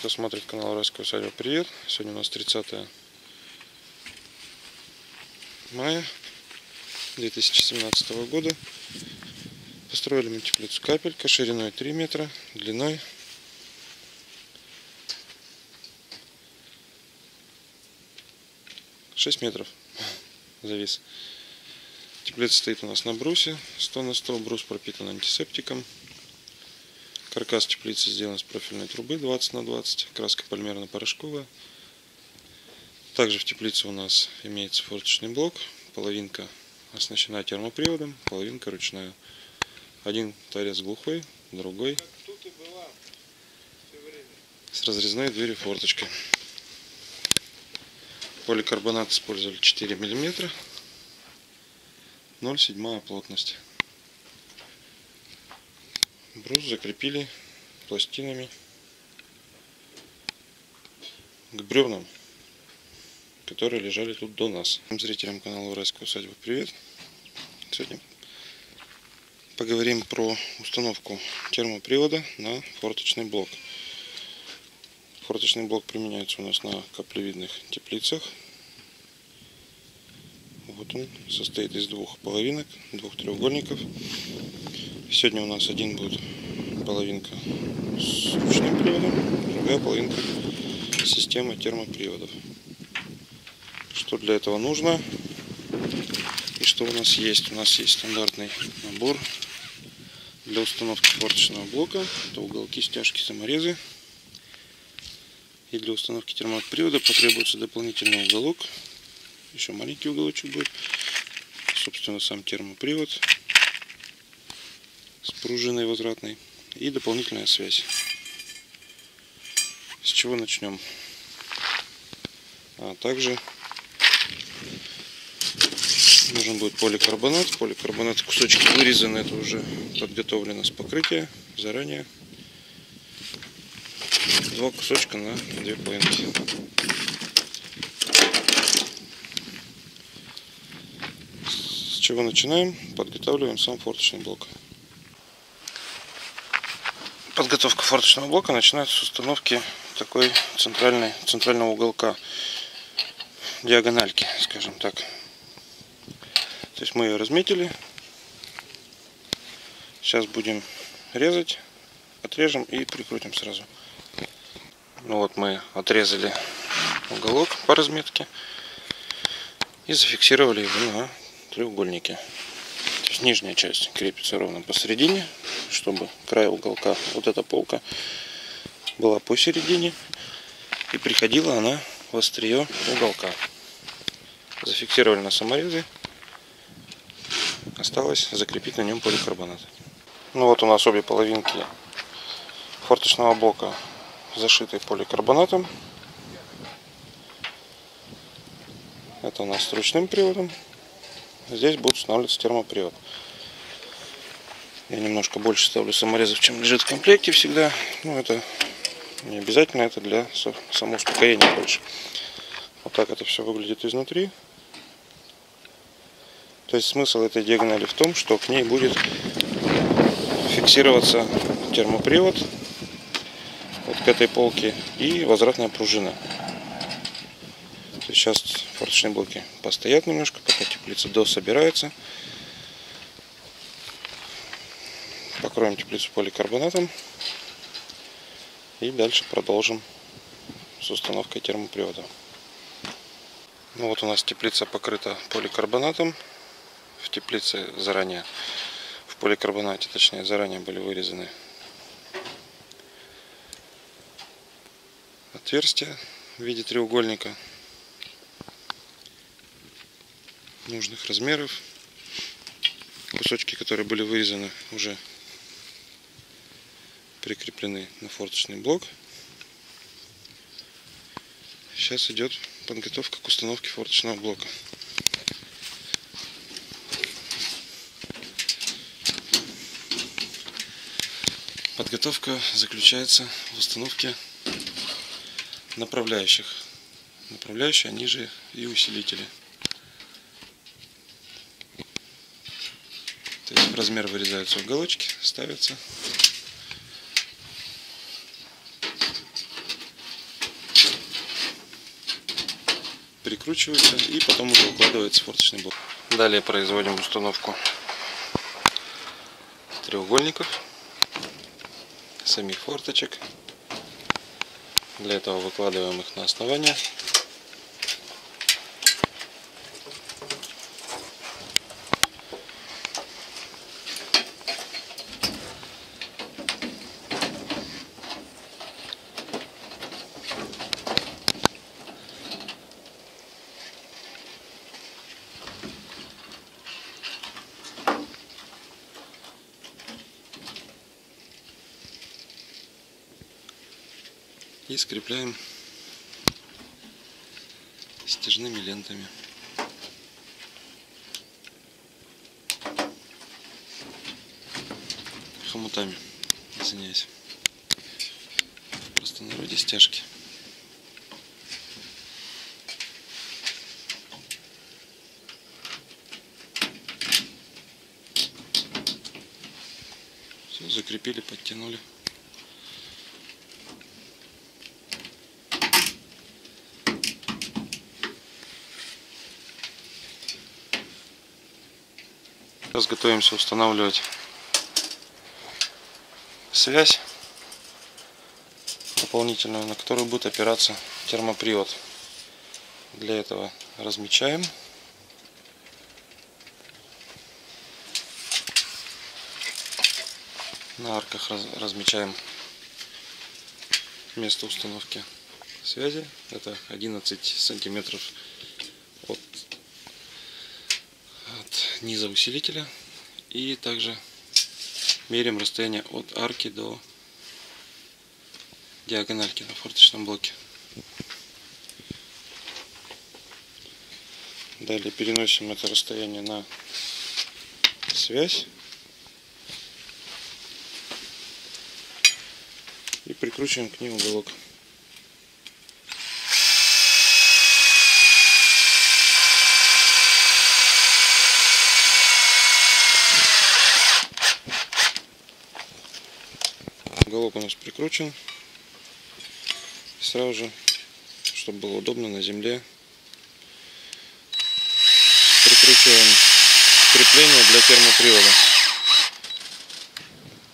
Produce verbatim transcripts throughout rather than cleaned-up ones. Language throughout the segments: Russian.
Кто смотрит канал Уральская усадьба, привет! Сегодня у нас тридцатое мая две тысячи семнадцатого года. Построили мы теплицу Капелька шириной три метра, длиной шесть метров. Завис. Теплица стоит у нас на брусе сто на сто. Брус пропитан антисептиком. Каркас теплицы сделан из профильной трубы двадцать на двадцать. Краска полимерно-порошковая. Также в теплице у нас имеется форточный блок. Половинка оснащена термоприводом, половинка ручная. Один торец глухой, другой с разрезной дверью форточкой. Поликарбонат использовали четыре миллиметра. ноль целых семь десятых плотность. Брус закрепили пластинами к бревнам, которые лежали тут до нас. Зрителям канала Уральская усадьба привет! Сегодня поговорим про установку термопривода на форточный блок. Форточный блок применяется у нас на каплевидных теплицах. Вот он, состоит из двух половинок, двух треугольников. Сегодня у нас один будет половинка с ручным приводом, другая половинка системы термоприводов. Что для этого нужно и что у нас есть? У нас есть стандартный набор для установки форточного блока. Это уголки, стяжки, саморезы. И для установки термопривода потребуется дополнительный уголок. Еще маленький уголочек будет. Собственно, сам термопривод. С пружиной возвратной. И дополнительная связь. С чего начнем? А также нужен будет поликарбонат. Поликарбонат, кусочки вырезаны, это уже подготовлено с покрытия заранее. Два кусочка на две половинки. С чего начинаем? Подготавливаем сам форточный блок. Подготовка форточного блока начинается с установки такой центральной, центрального уголка, диагональки, скажем так. То есть мы ее разметили. Сейчас будем резать, отрежем и прикрутим сразу. Ну вот мы отрезали уголок по разметке и зафиксировали его на треугольнике. То есть нижняя часть крепится ровно посередине, чтобы край уголка, вот эта полка, была посередине и приходила она в острие уголка. Зафиксировали на саморезы. Осталось закрепить на нем поликарбонат. Ну вот у нас обе половинки форточного блока зашиты поликарбонатом. Это у нас с ручным приводом. Здесь будет устанавливаться термопривод. Я немножко больше ставлю саморезов, чем лежит в комплекте всегда. Ну это не обязательно, это для самоуспокоения больше. Вот так это все выглядит изнутри. То есть смысл этой диагонали в том, что к ней будет фиксироваться термопривод вот к этой полке и возвратная пружина. Сейчас форточные блоки постоят немножко, пока теплица дособирается. Покроем теплицу поликарбонатом и дальше продолжим с установкой термопривода. Ну вот у нас теплица покрыта поликарбонатом. В теплице заранее, в поликарбонате, точнее, заранее были вырезаны отверстия в виде треугольника нужных размеров. Кусочки, которые были вырезаны, уже прикреплены на форточный блок. Сейчас идет подготовка к установке форточного блока. Подготовка заключается в установке направляющих. Направляющие, они же и усилители. То есть в размер вырезаются уголочки, ставятся. откручивается и потом уже укладывается в форточный блок. Далее производим установку треугольников, самих форточек. Для этого выкладываем их на основание. И скрепляем стяжными лентами. Хомутами, извиняюсь. Просто на роде стяжки. Все, закрепили, подтянули. Сейчас готовимся устанавливать связь дополнительную, на которую будет опираться термопривод. Для этого размечаем. На арках размечаем место установки связи. Это одиннадцать сантиметров от низа усилителя, и также меряем расстояние от арки до диагональки на форточном блоке. Далее переносим это расстояние на связь и прикручиваем к ней уголок. Уголок у нас прикручен. Сразу же, чтобы было удобно на земле, прикручиваем крепление для термопривода.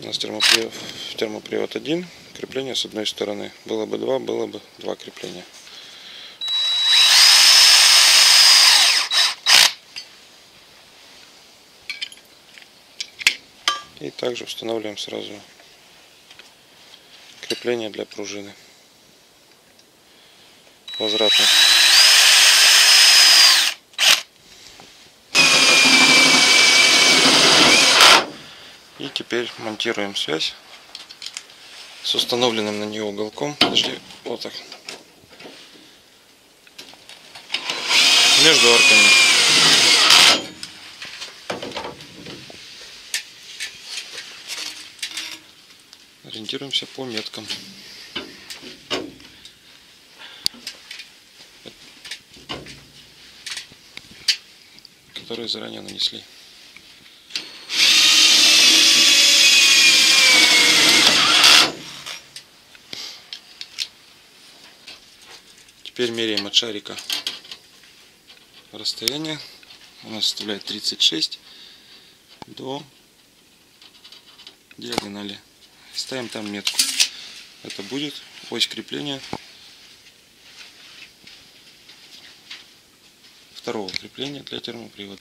У нас термопривод, термопривод один, крепление с одной стороны. Было бы два, было бы два крепления. И также устанавливаем сразу крепление для пружины возвратно. И теперь монтируем связь с установленным на нее уголком. Подожди, вот так. Между арками. Ориентируемся по меткам. Которые заранее нанесли. Теперь меряем от шарика расстояние. У нас составляет тридцать шесть до диагонали. Ставим там метку. Это будет ось крепления второго крепления для термопривода.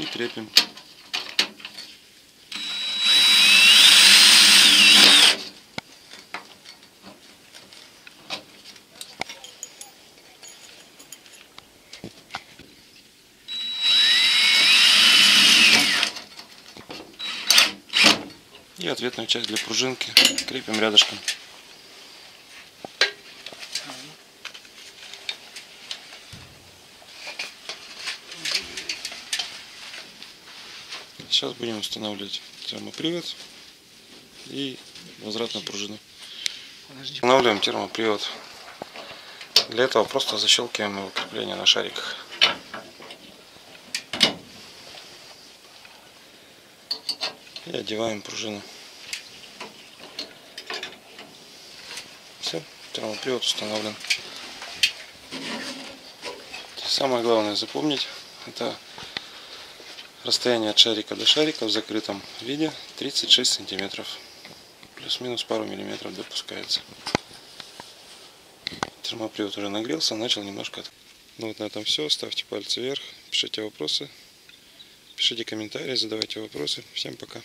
И крепим. И ответную часть для пружинки крепим рядышком. Сейчас будем устанавливать термопривод и возвратную пружину. Устанавливаем термопривод. Для этого просто защелкиваем его крепление на шариках. И одеваем пружину. Все, термопривод установлен. Самое главное запомнить, это расстояние от шарика до шарика в закрытом виде тридцать шесть сантиметров. Плюс-минус пару миллиметров допускается. Термопривод уже нагрелся, начал немножко. Ну вот на этом все. Ставьте пальцы вверх, пишите вопросы, пишите комментарии, задавайте вопросы. Всем пока.